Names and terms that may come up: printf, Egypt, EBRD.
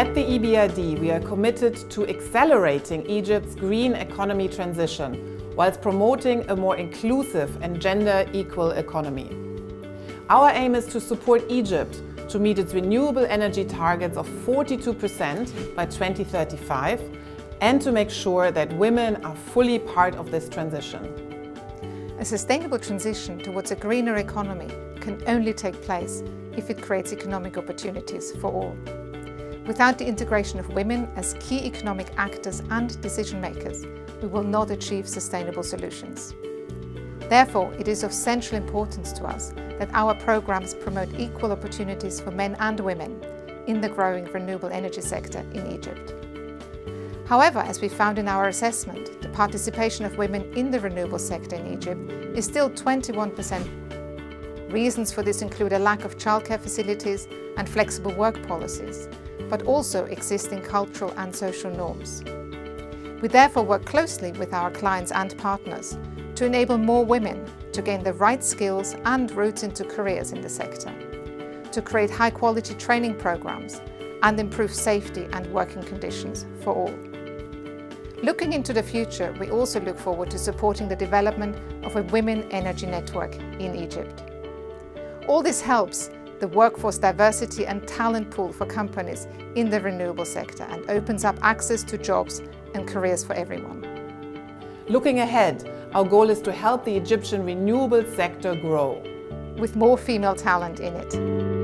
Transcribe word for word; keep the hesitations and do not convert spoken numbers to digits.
At the E B R D, we are committed to accelerating Egypt's green economy transition, whilst promoting a more inclusive and gender-equal economy. Our aim is to support Egypt to meet its renewable energy targets of forty-two percent by twenty thirty-five and to make sure that women are fully part of this transition. A sustainable transition towards a greener economy can only take place if it creates economic opportunities for all. Without the integration of women as key economic actors and decision makers, we will not achieve sustainable solutions. Therefore, it is of central importance to us that our programs promote equal opportunities for men and women in the growing renewable energy sector in Egypt. However, as we found in our assessment, the participation of women in the renewable sector in Egypt is still twenty-one percent. Reasons for this include a lack of childcare facilities and flexible work policies, but also existing cultural and social norms. We therefore work closely with our clients and partners to enable more women to gain the right skills and routes into careers in the sector, to create high-quality training programs and improve safety and working conditions for all. Looking into the future, we also look forward to supporting the development of a women energy network in Egypt. All this helps the workforce diversity and talent pool for companies in the renewable sector and opens up access to jobs and careers for everyone. Looking ahead, our goal is to help the Egyptian renewable sector grow, with more female talent in it.